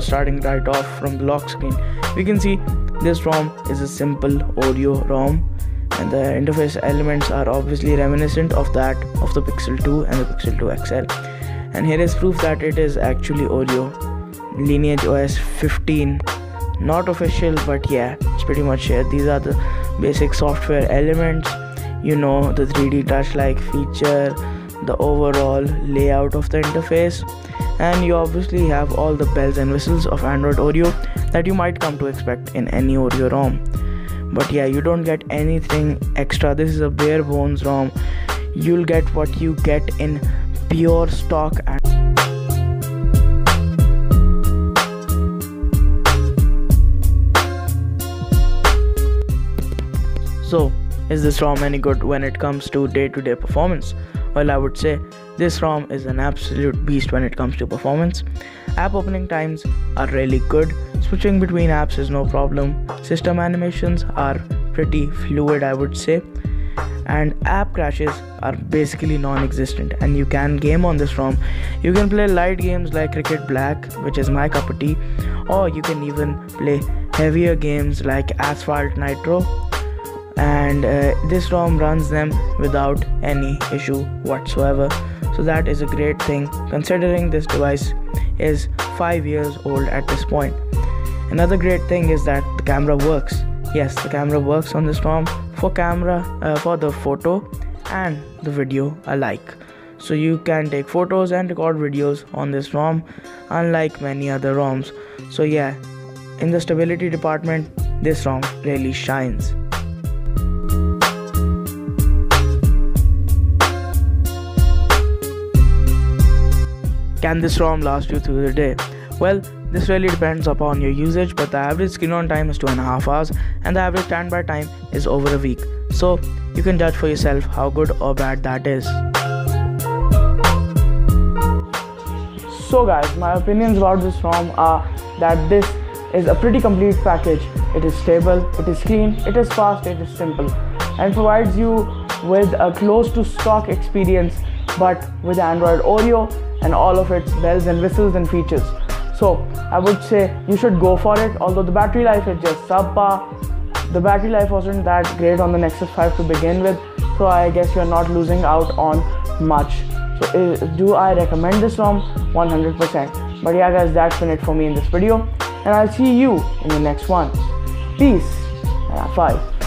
So starting right off from the lock screen, we can see this ROM is a simple Oreo ROM, and the interface elements are obviously reminiscent of that of the Pixel 2 and the Pixel 2 XL. And here is proof that it is actually Oreo, Lineage OS 15. Not official, but yeah, it's pretty much it. These are the basic software elements, you know, the 3D touch-like feature, the overall layout of the interface, and you obviously have all the bells and whistles of Android Oreo that you might come to expect in any Oreo ROM. But yeah, you don't get anything extra. This is a bare bones ROM. You'll get what you get in pure stock. So, is this ROM any good when it comes to day-to-day performance? Well, I would say this ROM is an absolute beast when it comes to performance. App opening times are really good. Switching between apps is no problem. System animations are pretty fluid, I would say. And app crashes are basically non-existent, and you can game on this ROM. You can play light games like Cricket Black, which is my cup of tea, or you can even play heavier games like Asphalt Nitro. And this ROM runs them without any issue whatsoever, so that is a great thing considering this device is 5 years old at this point. Another great thing is that the camera works. Yes, the camera works on this ROM for the photo and the video alike, so you can take photos and record videos on this ROM, unlike many other ROMs. So yeah, in the stability department, this ROM really shines. Can this ROM last you through the day? Well, this really depends upon your usage, but the average screen on time is 2.5 hours and the average standby time is over a week. So you can judge for yourself how good or bad that is. So guys, my opinions about this ROM are that this is a pretty complete package. It is stable, it is clean, it is fast, it is simple, and provides you with a close to stock experience, but with Android Oreo and all of its bells and whistles and features. So I would say you should go for it, although the battery life is just subpar. The battery life wasn't that great on the Nexus 5 to begin with, so I guess you're not losing out on much. So do I recommend this ROM? 100%. But yeah guys, that's been it for me in this video, and I'll see you in the next one. Peace. 5.